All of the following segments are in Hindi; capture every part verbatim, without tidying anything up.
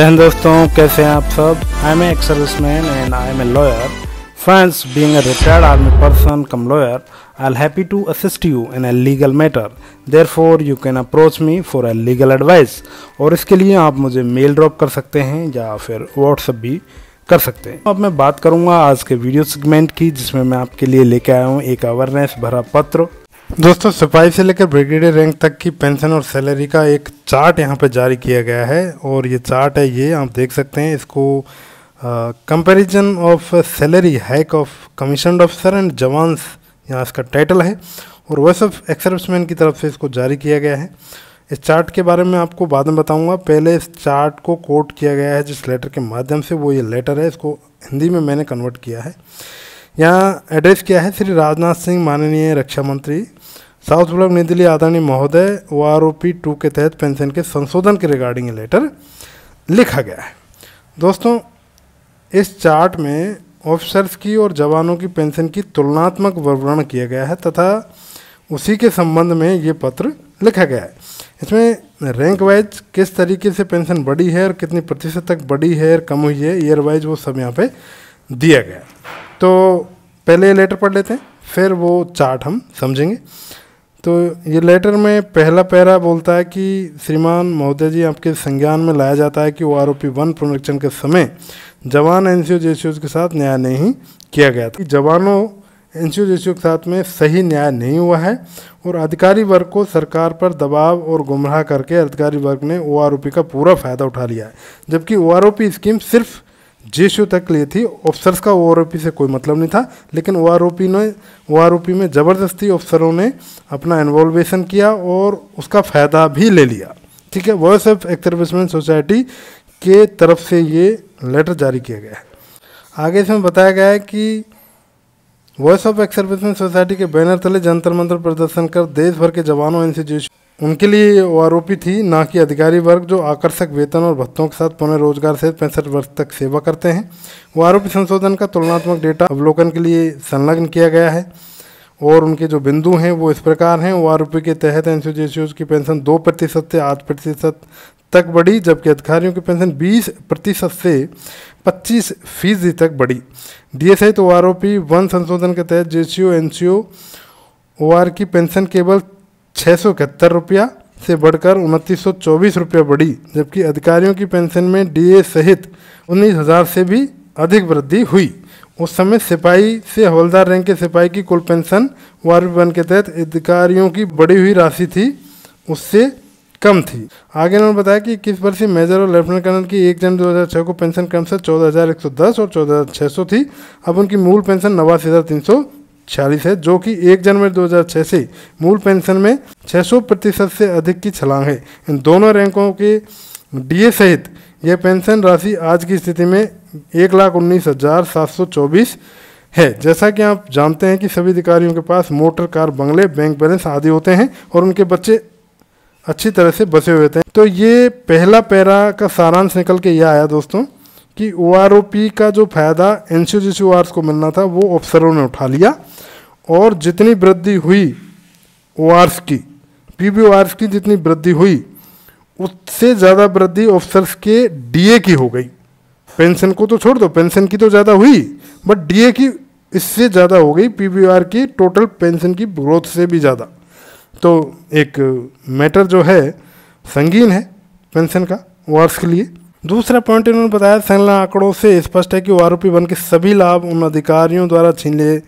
हेलो दोस्तों, कैसे हैं आप सब। I am ex serviceman and I am a lawyer. Friends, being a retired army person cum lawyer, I am happy to assist you in a legal matter. Therefore you can approach me for a legal advice. और इसके लिए आप मुझे मेल ड्रॉप कर सकते हैं या फिर व्हाट्सअप भी कर सकते हैं। अब मैं बात करूंगा आज के वीडियो सेगमेंट की, जिसमें मैं आपके लिए लेके आया हूँ एक अवेयरनेस भरा पत्र। दोस्तों, सिपाही से लेकर ब्रिगेडियर रैंक तक की पेंशन और सैलरी का एक चार्ट यहाँ पर जारी किया गया है। और ये चार्ट है, ये आप देख सकते हैं। इसको comparison of salary hike of commissioned officer and jawans, यहाँ इसका टाइटल है। और वॉइस ऑफ एक्स-सर्विसमैन की तरफ से इसको जारी किया गया है। इस चार्ट के बारे में आपको बाद में बताऊँगा। पहले इस चार्ट को कोट किया गया है जिस लेटर के माध्यम से, वो ये लेटर है। इसको हिंदी में मैंने कन्वर्ट किया है। यहाँ एड्रेस किया है श्री राजनाथ सिंह, माननीय रक्षा मंत्री, साउथ ब्लॉक नई दिल्ली, आदरणीय महोदय। O R O P two के तहत पेंशन के संशोधन के रिगार्डिंग लेटर लिखा गया है। दोस्तों, इस चार्ट में ऑफिसर्स की और जवानों की पेंशन की तुलनात्मक विवरण किया गया है तथा उसी के संबंध में ये पत्र लिखा गया है। इसमें रैंक वाइज किस तरीके से पेंशन बढ़ी है और कितनी प्रतिशत तक बढ़ी है और कम हुई है, ईयर वाइज, वो सब यहाँ पे दिया गया है। तो पहले ये लेटर पढ़ लेते हैं, फिर वो चार्ट हम समझेंगे। तो ये लेटर में पहला पैरा बोलता है कि श्रीमान महोदय जी, आपके संज्ञान में लाया जाता है कि वो आर ओ पी वन पुनरीक्षण के समय जवान एन सी ओ जे सी ओ के साथ न्याय नहीं किया गया था। जवानों एन सी ओ जे सी ओ के साथ में सही न्याय नहीं हुआ है और अधिकारी वर्ग को सरकार पर दबाव और गुमराह करके अधिकारी वर्ग ने ओ आर ओ पी का पूरा फ़ायदा उठा लिया है, जबकि O R O P scheme सिर्फ जेसीओ तक लिए थी। ऑफिसर्स का ओआरओपी से कोई मतलब नहीं था, लेकिन ओआरओपी ने ओआरओपी में ज़बरदस्ती ऑफिसरों ने अपना इन्वॉल्वेशन किया और उसका फ़ायदा भी ले लिया। ठीक है, वॉइस ऑफ एक्स-सर्विसमैन सोसाइटी के तरफ से ये लेटर जारी किया गया है। आगे इसमें बताया गया है कि वॉइस ऑफ एक्स-सर्विसमैन सोसाइटी के बैनर तले जंतर मंतर प्रदर्शन कर देश भर के जवानों एन सी जेसी उनके लिए ओआरओपी थी, ना कि अधिकारी वर्ग जो आकर्षक वेतन और भत्तों के साथ पुनः रोजगार से पैंसठ वर्ष तक सेवा करते हैं। ओआरओपी संशोधन का तुलनात्मक डेटा अवलोकन के लिए संलग्न किया गया है और उनके जो बिंदु हैं वो इस प्रकार हैं। ओआरओपी के तहत एन सी ओ जे सी ओ की पेंशन दो प्रतिशत से आठ प्रतिशत तक बढ़ी, जबकि अधिकारियों की पेंशन बीस प्रतिशत से पच्चीस फीसदी तक बढ़ी। डी एस आई तो ओआरओपी वन संशोधन के तहत J C O N C O O R की पेंशन केवल छः सौ इकहत्तर रुपया से बढ़कर उनतीस सौ चौबीस रुपया बढ़ी, जबकि अधिकारियों की पेंशन में डीए सहित उन्नीस हज़ार से भी अधिक वृद्धि हुई। उस समय सिपाही से हवलदार रैंक के सिपाही की कुल पेंशन वार्ड वन के तहत अधिकारियों की बढ़ी हुई राशि थी, उससे कम थी। आगे उन्होंने बताया कि इक्कीस वर्षीय मेजर और लेफ्टिनेंट कर्नल की एक जनवरी दो हज़ार छः को पेंशन क्रम से चौदह हज़ार एक सौ दस और चौदह हज़ार छः सौ थी। अब उनकी मूल पेंशन नवासी हज़ार तीन सौ छियालीस है, जो कि एक जनवरी दो हज़ार छः से मूल पेंशन में छः सौ प्रतिशत से अधिक की छलांग है। इन दोनों रैंकों के डीए सहित यह पेंशन राशि आज की स्थिति में एक लाख उन्नीस हज़ार सात सौ चौबीस है। जैसा कि आप जानते हैं कि सभी अधिकारियों के पास मोटर कार, बंगले, बैंक बैलेंस आदि होते हैं और उनके बच्चे अच्छी तरह से बसे हुए थे। तो ये पहला पैरा का सारांश निकल के यह आया दोस्तों कि ओआरओपी का जो फ़ायदा एन सी ओ जी सी ओ आर्स को मिलना था वो ऑफिसरों ने उठा लिया और जितनी वृद्धि हुई ओ आर्स की, पी बी ओ आर्स की जितनी वृद्धि हुई, उससे ज़्यादा वृद्धि ऑफिसर्स के डीए की हो गई। पेंशन को तो छोड़ दो, पेंशन की तो ज़्यादा हुई, बट डीए की इससे ज़्यादा हो गई, पी बी ओ आर की टोटल पेंशन की ग्रोथ से भी ज़्यादा। तो एक मैटर जो है संगीन है पेंशन का ओ आर्स के लिए। दूसरा पॉइंट इन्होंने बताया, संलग्न आंकड़ों से स्पष्ट है कि ओआरओपी वन के सभी लाभ उन अधिकारियों द्वारा छीन लिए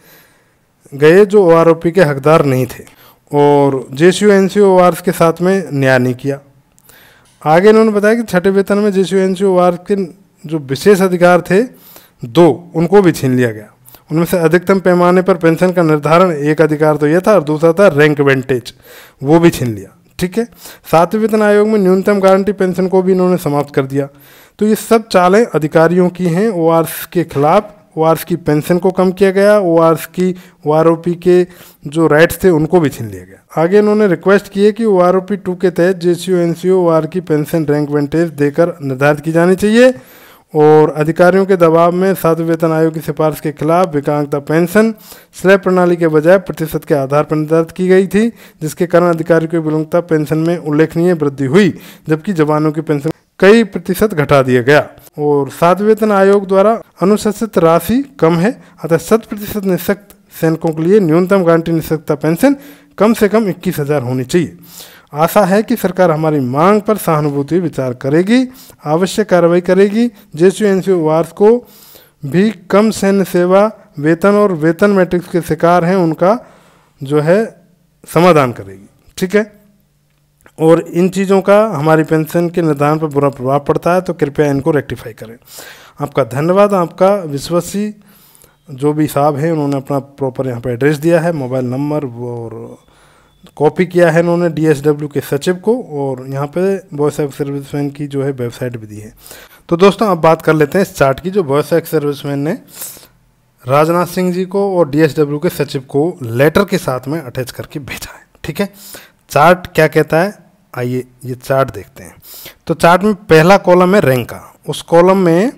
गए जो ओआरओपी के हकदार नहीं थे और जेसीओ एनसीओ ओआरएस के साथ में न्याय नहीं किया। आगे इन्होंने बताया कि छठे वेतन में जेसीओ एनसीओ ओआरएस के जो विशेष अधिकार थे दो, उनको भी छीन लिया गया। उनमें से अधिकतम पैमाने पर पेंशन का निर्धारण, एक अधिकार तो यह था और दूसरा था रैंक वेंटेज, वो भी छीन लिया। ठीक है, सातवें वेतन आयोग में न्यूनतम गारंटी पेंशन को भी इन्होंने समाप्त कर दिया। तो ये सब चालें अधिकारियों की हैं ओआरएस के खिलाफ। ओआरएस की पेंशन को कम किया गया, ओआरएस की ओआरओपी के जो राइट्स थे उनको भी छीन लिया गया। आगे इन्होंने रिक्वेस्ट किए कि ओआरओपी टू के तहत जेसीओ एनसीओ ओआर की पेंशन रैंक वेंटेज देकर निर्धारित की जानी चाहिए और अधिकारियों के दबाव में सातवें वेतन आयोग की सिफारिश के खिलाफ विकलांगता पेंशन स्लैब प्रणाली के बजाय प्रतिशत के आधार पर निर्धारित की गई थी, जिसके कारण अधिकारियों की विकलांगता पेंशन में उल्लेखनीय वृद्धि हुई, जबकि जवानों की पेंशन कई प्रतिशत घटा दिया गया। और सात वेतन आयोग द्वारा अनुशंसित राशि कम है, अतः शत प्रतिशत निःशक्त सैनिकों के लिए न्यूनतम गारंटी निःशक्तता पेंशन कम से कम इक्कीस हजार होनी चाहिए। आशा है कि सरकार हमारी मांग पर सहानुभूति विचार करेगी, आवश्यक कार्रवाई करेगी। जेएसयू एनसीओ वार्स को भी कम सैन्य सेवा वेतन और वेतन मैट्रिक्स के शिकार हैं उनका जो है समाधान करेगी। ठीक है, और इन चीज़ों का हमारी पेंशन के निर्धारण पर बुरा प्रभाव पड़ता है, तो कृपया इनको रेक्टिफाई करें। आपका धन्यवाद। आपका विश्वसी जो भी साहब हैं उन्होंने अपना प्रॉपर यहाँ पर एड्रेस दिया है, मोबाइल नंबर और कॉपी किया है इन्होंने डीएसडब्ल्यू के सचिव को, और यहाँ पे वॉइस ऑफ सर्विसमैन की जो है वेबसाइट भी दी है। तो दोस्तों अब बात कर लेते हैं इस चार्ट की, जो वॉइस ऑफ सर्विसमैन ने राजनाथ सिंह जी को और डीएसडब्ल्यू के सचिव को लेटर के साथ में अटैच करके भेजा है। ठीक है, चार्ट क्या कहता है, आइए ये चार्ट देखते हैं। तो चार्ट में पहला कॉलम है रैंक का, उस कॉलम में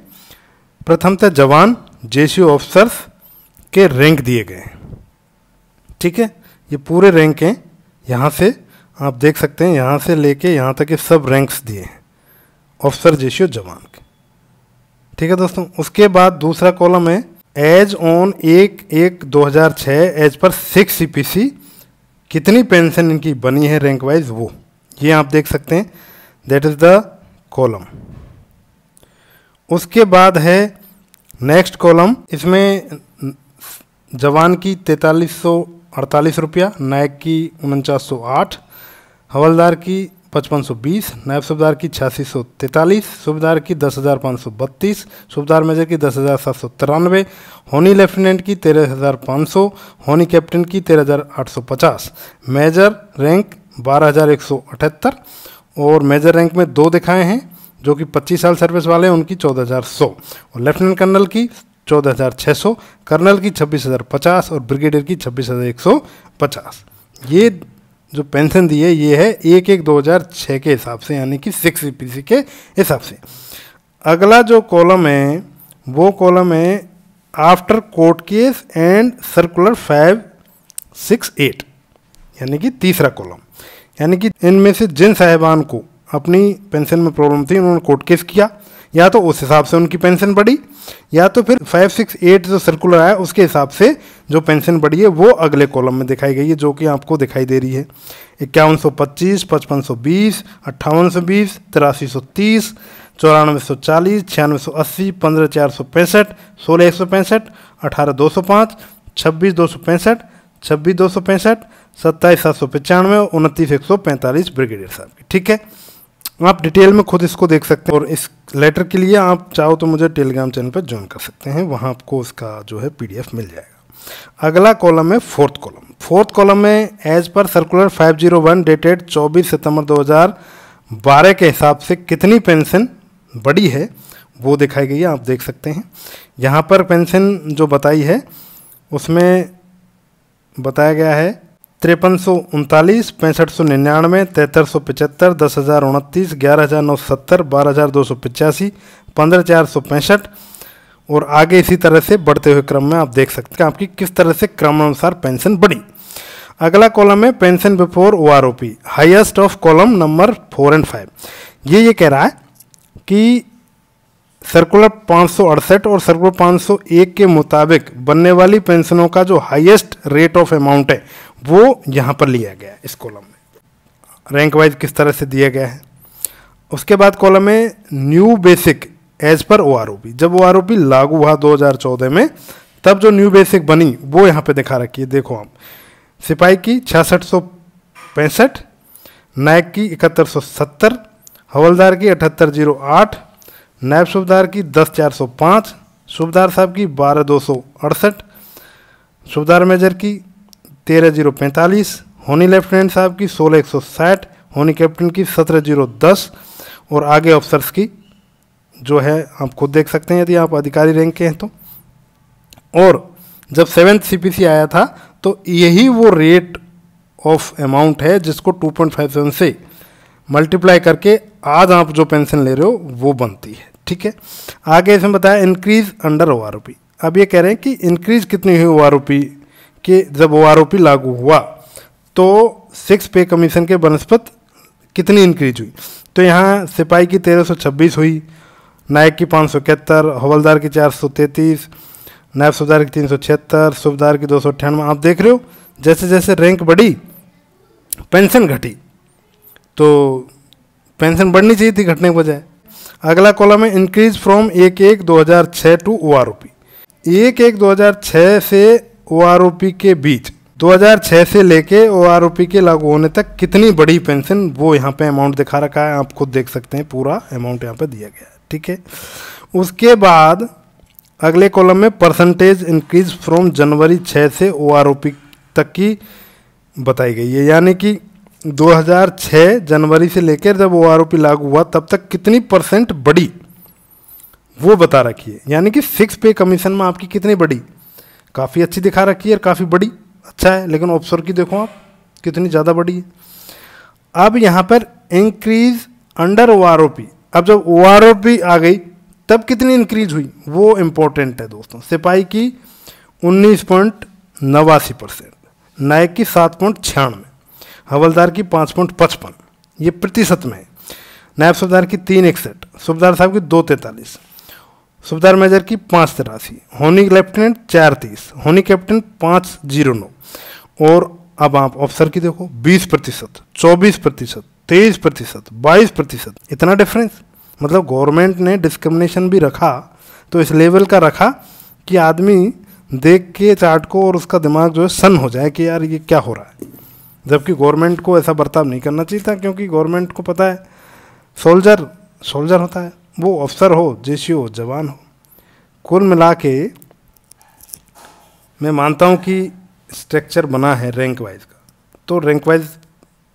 प्रथमतः जवान जेएसयू ऑफिसर्स के रैंक दिए गए। ठीक है, ये पूरे रैंक हैं, यहाँ से आप देख सकते हैं, यहाँ से लेके यहाँ तक के सब रैंक्स दिए हैं ऑफिसर जेएसयू जवान के। ठीक है दोस्तों, उसके बाद दूसरा कॉलम है एज ऑन एक एक दो हजार छः as per six C P C कितनी पेंशन इनकी बनी है रैंक वाइज, वो ये आप देख सकते हैं, दैट इज़ द कॉलम। उसके बाद है नेक्स्ट कॉलम, इसमें जवान की तैंतालीस सौ अड़तालीस रुपया, नायक की उनचास सौ आठ, हवलदार की पचपन सौ बीस, नायब सूबेदार की छियासी सौ तैंतालीस, सूबेदार की दस हज़ार पाँच सौ बत्तीस, सूबेदार मेजर की दस हज़ार सात सौ तिरानवे, होनी लेफ्टिनेंट की तेरह हज़ार पाँच सौ, होनी कैप्टन की तेरह हज़ार आठ सौ पचास, मेजर रैंक बारह हज़ार एक सौ अठहत्तर, और मेजर रैंक में दो दिखाए हैं जो कि पच्चीस साल सर्विस वाले हैं, उनकी चौदह हज़ार सौ, और लेफ्टिनेंट कर्नल की चौदह हज़ार छः सौ, कर्नल की छब्बीस हज़ार पचास और ब्रिगेडियर की छब्बीस हज़ार एक सौ पचास। ये जो पेंशन दी है ये है एक एक दो हज़ार छः के हिसाब से, यानी कि सिक्स सी पी सी के हिसाब से। अगला जो कॉलम है वो कॉलम है after court case and circular five six eight, यानी कि तीसरा कॉलम, यानी कि इनमें से जिन साहिबान को अपनी पेंशन में प्रॉब्लम थी उन्होंने कोर्ट केस किया, या तो उस हिसाब से उनकी पेंशन बढ़ी, या तो फिर फाइव सिक्स एट जो सर्कुलर आया उसके हिसाब से जो पेंशन बढ़ी है वो अगले कॉलम में दिखाई गई है, जो कि आपको दिखाई दे रही है इक्यावन सौ पच्चीस, पचपन सौ बीस, अट्ठावन सौ बीस, तिरासी सौ तीस, चौरानवे सौ चालीस, छियानवे सौ अस्सी, पंद्रह चार सौ पैंसठ, सोलह एक सौ पैंसठ, अठारह दो सौ पाँच, छब्बीस दो सौ पैंसठ, छब्बीस दो सौ पैंसठ, सत्ताईस सात सौ पचानवे, उनतीस एक सौ पैंतालीस ब्रिगेडियर साहब की। ठीक है, आप डिटेल में खुद इसको देख सकते हैं, और इस लेटर के लिए आप चाहो तो मुझे टेलीग्राम चैनल पर ज्वाइन कर सकते हैं, वहाँ आपको उसका जो है पीडीएफ मिल जाएगा। अगला कॉलम है फोर्थ कॉलम, फोर्थ कॉलम में एज पर circular five zero one dated चौबीस सितंबर दो हज़ार बारह के हिसाब से कितनी पेंशन बढ़ी है वो दिखाई गई है, आप देख सकते हैं। यहाँ पर पेंशन जो बताई है उसमें बताया गया है तिरपन सौ उनतालीस, पैंसठ सौ निन्यानवे, तिहत्तर सौ पचहत्तर, दस हज़ार उनतीस, ग्यारह हज़ार नौ सौ सत्तर, बारह हज़ार दो सौ पचासी, पंद्रह चार सौ पैंसठ, और आगे इसी तरह से बढ़ते हुए क्रम में आप देख सकते हैं आपकी किस तरह से क्रमानुसार पेंशन बढ़ी। अगला कॉलम है pension before O R O P, highest of column number four and five. ये ये कह रहा है कि सर्कुलर पाँच सौ अड़सठ और सर्कुलर पाँच सौ एक के मुताबिक बनने वाली पेंशनों का जो हाईएस्ट रेट ऑफ अमाउंट है वो यहाँ पर लिया गया है इस कॉलम में, रैंक वाइज किस तरह से दिया गया है। उसके बाद कॉलम में न्यू बेसिक एज पर ओ आर ओ पी, जब ओ आर ओ पी लागू हुआ दो हज़ार चौदह में तब जो न्यू बेसिक बनी वो यहाँ पे दिखा रखी है। देखो आप, सिपाही की छियासठ सौ पैंसठ, नायक की इकहत्तर सौ सत्तर, हवलदार की अठहत्तर जीरो आठ, नायब सूबेदार की दस चार सौ पाँच, सूबेदार साहब की बारह दो सौ अड़सठ, सूबेदार मेजर की तेरह जीरो पैंतालीस, होनी लेफ्टिनेंट साहब की सोलह एक सौ साठ, होनी कैप्टन की सत्रह जीरो दस, और आगे ऑफिसर्स की जो है आप खुद देख सकते हैं यदि आप अधिकारी रैंक के हैं तो। और जब सेवेंथ सीपीसी आया था तो यही वो रेट ऑफ अमाउंट है जिसको टू पॉइंट फाइव सेवन से मल्टीप्लाई करके आज आप जो पेंशन ले रहे हो वो बनती है। ठीक है, आगे इसमें बताया increase under O R O P. अब ये कह रहे हैं कि इंक्रीज कितनी हुई ओ आर ओ पी कि जब ओ आर ओ पी लागू हुआ तो सिक्स पे कमीशन के बनस्पत कितनी इंक्रीज हुई, तो यहाँ सिपाही की तेरह सौ छब्बीस हुई, नायक की पाँच सौ इकहत्तर, हवलदार की चार सौ तैंतीस, नायब सूबेदार की तीन सौ छिहत्तर, सूबेदार की दो सौ अट्ठानवे। आप देख रहे हो जैसे जैसे रैंक बढ़ी पेंशन घटी, तो पेंशन बढ़नी चाहिए थी, घटने के बजाय। अगला कॉलम है इंक्रीज फ्रॉम एक एक दो हज़ार छः to O R O P. एक एक दो हज़ार छः से ओ आर ओ पी के बीच, दो हज़ार छह से लेके ओ आर ओ पी के लागू होने तक कितनी बड़ी पेंशन, वो यहाँ पे अमाउंट दिखा रखा है, आप खुद देख सकते हैं, पूरा अमाउंट यहाँ पे दिया गया है, ठीक है। उसके बाद अगले कॉलम में परसेंटेज इंक्रीज फ्रॉम जनवरी छह से ओ आर ओ पी तक की बताई गई है, यानी कि दो हज़ार छह जनवरी से लेकर जब ओ आर ओ पी लागू हुआ तब तक कितनी परसेंट बढ़ी वो बता रखी है, यानी कि फिक्स पे कमीशन में आपकी कितनी बढ़ी। काफ़ी अच्छी दिखा रखी है और काफ़ी बड़ी, अच्छा है, लेकिन ऑप्शन की देखो आप कितनी ज़्यादा बढ़ी है। अब यहाँ पर increase under O R O P, अब जब ओ आर ओ पी आ गई तब कितनी इंक्रीज हुई वो इम्पोर्टेंट है दोस्तों। सिपाही की उन्नीस पॉइंट नवासी परसेंट, नायक की सात पॉइंट छियानवे, हवलदार की पाँच पॉइंट पचपन, ये प्रतिशत में है। नायब सूबेदार की तीन इकसठ, सूबेदार साहब की दो तैंतालीस, सूबेदार मेजर की पाँच तिरासी, होनी लेफ्टिनेंट चार तीस, होनी कैप्टन पाँच जीरो नौ। और अब आप ऑफिसर की देखो, बीस प्रतिशत, चौबीस प्रतिशत, तेईस प्रतिशत, बाईस प्रतिशत, इतना डिफरेंस। मतलब गवर्नमेंट ने डिस्क्रिमिनेशन भी रखा, तो इस लेवल का रखा कि आदमी देख के चार्ट को और उसका दिमाग जो है सन हो जाए कि यार ये क्या हो रहा है, जबकि गवर्नमेंट को ऐसा बर्ताव नहीं करना चाहिए था, क्योंकि गवर्नमेंट को पता है सोल्जर सोल्जर होता है, वो अफसर हो, जेसी हो, जवान हो। कुल मिला के मैं मानता हूँ कि स्ट्रक्चर बना है रैंक वाइज का, तो रैंक वाइज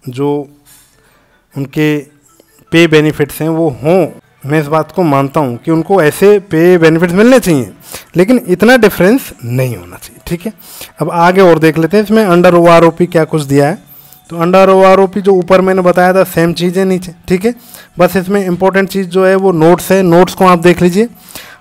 जो उनके पे बेनिफिट्स हैं वो हों, मैं इस बात को मानता हूँ कि उनको ऐसे पे बेनिफिट्स मिलने चाहिए, लेकिन इतना डिफरेंस नहीं होना चाहिए, ठीक है। अब आगे और देख लेते हैं, इसमें under O R O P क्या कुछ दिया है। तो under O R O P जो ऊपर मैंने बताया था सेम चीज़ है नीचे, ठीक है। बस इसमें इंपॉर्टेंट चीज़ जो है वो नोट्स है, नोट्स को आप देख लीजिए।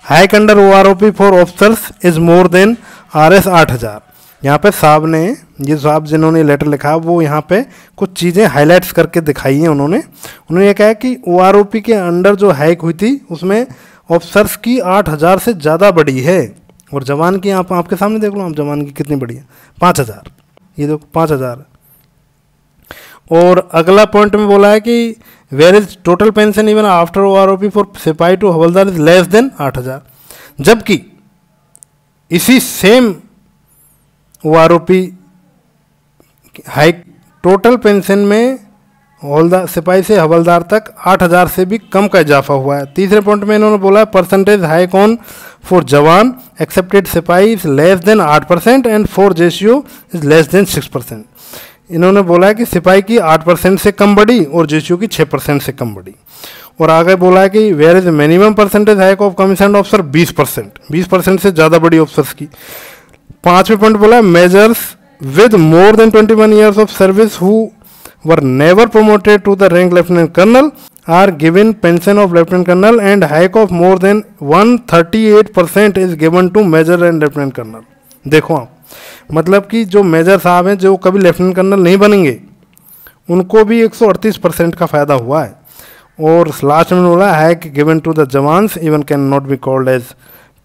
Hike under O R O P for officers is more than R S आठ हज़ार। यहाँ पर साहब ने, ये साहब जिन्होंने लेटर लिखा, वो यहाँ पे कुछ चीज़ें हाईलाइट्स करके दिखाई हैं उन्होंने। उन्होंने ये कहा कि ओ आर ओ पी के अंडर जो हाइक हुई थी उसमें ऑफिसर्स की आठ हज़ार से ज़्यादा बढ़ी है, और जवान की आप आपके सामने देख लो, आप जवान की कितनी बढ़ी है, पाँच हज़ार, ये देखो पाँच हज़ार। और अगला पॉइंट में बोला है कि where is total pension even after O R O P for सिपाही टू हवलदार इज लेस देन आठ हज़ार, जबकि इसी same O R O P hike total pension में हवलदार सिपाही से हवलदार तक आठ हज़ार से भी कम का इजाफा हुआ है। तीसरे पॉइंट में इन्होंने बोला है परसेंटेज हाइक ऑन फॉर जवान एक्सेप्टेड सिपाही इज लेस देन आठ percent and for JCO is less than six percent. इन्होंने बोला है कि सिपाही की आठ परसेंट से कम बढ़ी और जेसीओ की छह परसेंट से कम बढ़ी। और आगे बोला है कि where is minimum percentage hike of commissioned officer बीस परसेंट, बीस परसेंट से ज़्यादा बड़ी ऑफिसर्स की। पाँचवें पॉइंट बोला है मेजर्स विद मोर देन इक्कीस years of service who were never promoted to the rank lieutenant colonel are given pension of lieutenant colonel and hike of more than एक सौ अड़तीस percent is given to major and lieutenant colonel. देखो आप, मतलब कि जो मेजर साहब हैं जो कभी लेफ्टिनेंट कर्नल नहीं बनेंगे उनको भी एक सौ अड़तीस परसेंट का फ़ायदा हुआ है। और लास्ट में बोला hike given to the jawans even can not be called as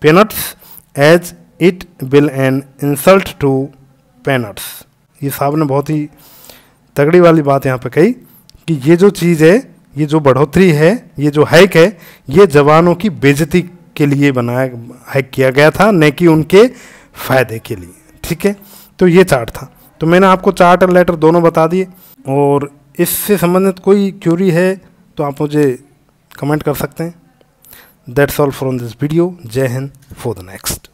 peanuts as it will an insult to peanuts. ये साहब ने बहुत ही तगड़ी वाली बात यहाँ पे कही कि ये जो चीज़ है, ये जो बढ़ोतरी है, ये जो हाइक है, ये जवानों की बेइज्जती के लिए बनाया हाइक किया गया था, न कि उनके फ़ायदे के लिए, ठीक है। तो ये चार्ट था, तो मैंने आपको चार्ट और लेटर दोनों बता दिए। और इससे संबंधित कोई क्यूरी है तो आप मुझे कमेंट कर सकते हैं। That's all from this video. जय हिंद फॉर द नेक्स्ट।